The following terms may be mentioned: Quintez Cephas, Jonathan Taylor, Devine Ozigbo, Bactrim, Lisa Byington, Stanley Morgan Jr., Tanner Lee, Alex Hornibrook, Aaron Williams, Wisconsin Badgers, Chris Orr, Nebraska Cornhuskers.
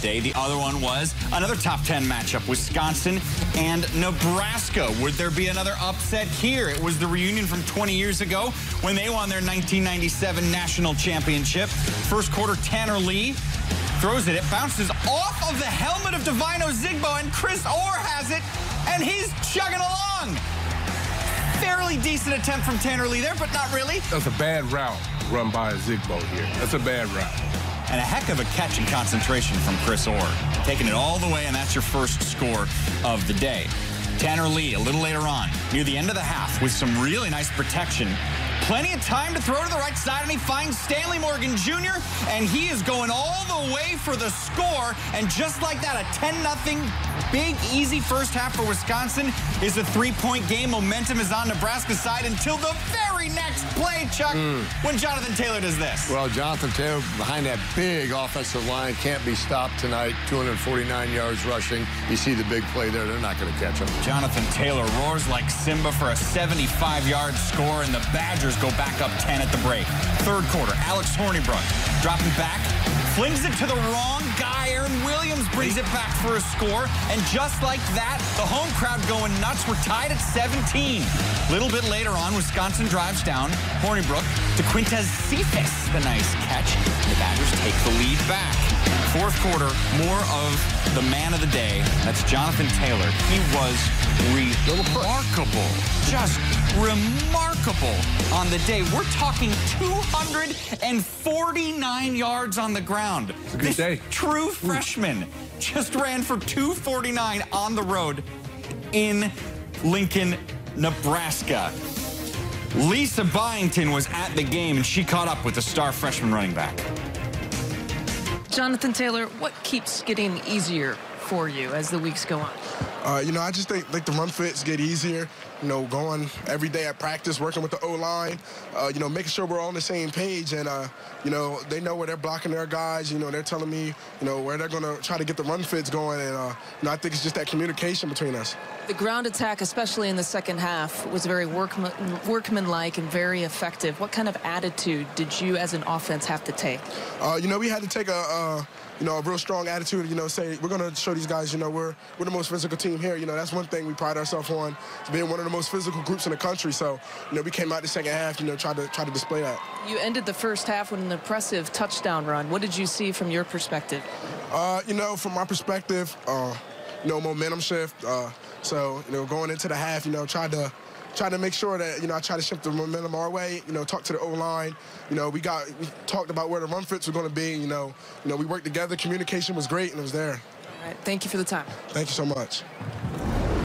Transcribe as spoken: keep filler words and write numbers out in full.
today. The other one was another top ten matchup, Wisconsin and Nebraska. Would there be another upset here? It was the reunion from twenty years ago when they won their nineteen ninety-seven national championship. First quarter, Tanner Lee throws it. It bounces off of the helmet of Devine Ozigbo, and Chris Orr has it, and he's chugging along. Fairly decent attempt from Tanner Lee there, but not really. That's a bad route run by Ozigbo here. That's a bad route. And a heck of a catch and concentration from Chris Orr. Taking it all the way, and that's your first score of the day. Tanner Lee, a little later on, near the end of the half, with some really nice protection. Plenty of time to throw to the right side, and he finds Stanley Morgan Junior, and he is going all the way for the score. And just like that, a ten nothing big, easy first half for Wisconsin is a three-point game. Momentum is on Nebraska's side until the very next play, Chuck, mm. when Jonathan Taylor does this. Well, Jonathan Taylor, behind that big offensive line, can't be stopped tonight. two hundred forty-nine yards rushing. You see the big play there. They're not going to catch him. Jonathan Taylor roars like Simba for a seventy-five yard score, and the Badgers go back up ten at the break. Third quarter, Alex Hornibrook dropping back, flings it to the wrong guy. Aaron Williams brings it back for a score, and just like that, the home crowd going nuts. We're tied at seventeen. A little bit later on, Wisconsin drives down Hornibrook to Quintez Cephas. The nice catch. The Badgers take the lead back. Fourth quarter, more of the man of the day. That's Jonathan Taylor. He was remarkable. Just remarkable on the day. We're talking two hundred forty-nine yards on the ground. It's a good this day. True freshman just ran for two forty-nine on the road in Lincoln, Nebraska. Lisa Byington was at the game, and she caught up with the star freshman running back. Jonathan Taylor, what keeps getting easier for you as the weeks go on? Uh, you know, I just think like the run fits get easier. You know, going every day at practice, working with the O line, uh, you know, making sure we're all on the same page. And, uh, you know, they know where they're blocking their guys. You know, they're telling me, you know, where they're going to try to get the run fits going. And, uh, you know, I think it's just that communication between us. The ground attack, especially in the second half, was very workman, workmanlike and very effective. What kind of attitude did you as an offense have to take? Uh, you know, we had to take a... Uh, you know, a real strong attitude, you know, say, we're going to show these guys, you know, we're, we're the most physical team here. You know, that's one thing we pride ourselves on, being one of the most physical groups in the country. So, you know, we came out the second half, you know, tried to, tried to display that. You ended the first half with an impressive touchdown run. What did you see from your perspective? Uh, you know, from my perspective, uh, you know, momentum shift. Uh, so, you know, going into the half, you know, tried to, Trying to make sure that, you know, I try to shift the momentum our way, you know, talk to the O line. You know, we got, we talked about where the run fits were going to be, you know. You know, we worked together. Communication was great, and it was there. All right. Thank you for the time. Thank you so much.